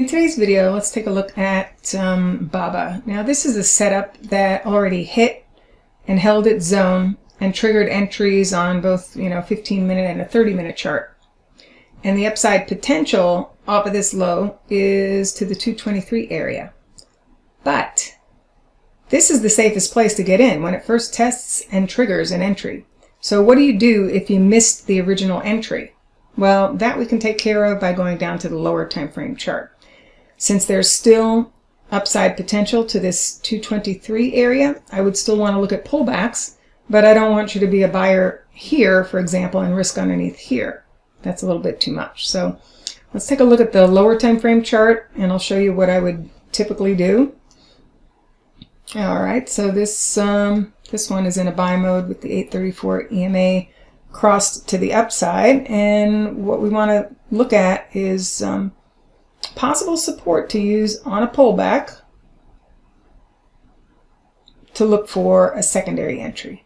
In today's video, let's take a look at BABA. Now this is a setup that already hit and held its zone and triggered entries on both 15-minute and a 30-minute chart. And the upside potential off of this low is to the 223 area. But this is the safest place to get in when it first tests and triggers an entry. So what do you do if you missed the original entry? Well, that we can take care of by going down to the lower time frame chart. Since there's still upside potential to this 223 area, I would still want to look at pullbacks, but I don't want you to be a buyer here, for example, and risk underneath here. That's a little bit too much. So let's take a look at the lower time frame chart, and I'll show you what I would typically do. All right, so this one is in a buy mode with the 834 EMA crossed to the upside, and what we want to look at is possible support to use on a pullback to look for a secondary entry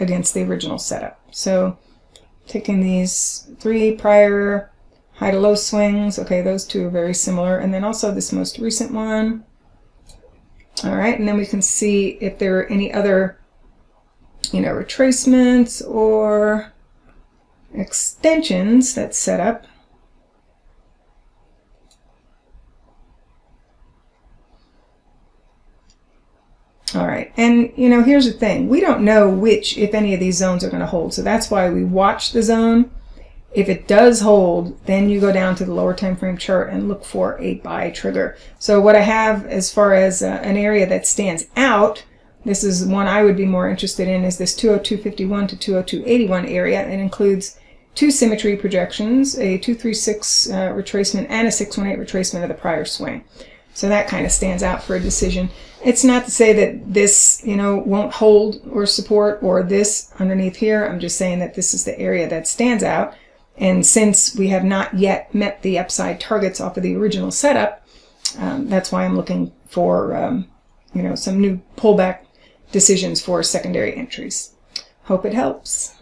against the original setup. So taking these three prior high to low swings, okay, those two are very similar, and then also this most recent one. All right, and then we can see if there are any other retracements or extensions that's set up. All right, and here's the thing, we don't know which, if any, of these zones are going to hold, so that's why we watch the zone. If it does hold, then you go down to the lower time frame chart and look for a buy trigger. So what I have as far as an area that stands out, this is one I would be more interested in, is this 202.51 to 202.81 area. It includes two symmetry projections, a 236 retracement and a 618 retracement of the prior swing. So that kind of stands out for a decision. It's not to say that this, won't hold or support, or this underneath here. I'm just saying that this is the area that stands out. And since we have not yet met the upside targets off of the original setup, that's why I'm looking for, some new pullback decisions for secondary entries. Hope it helps.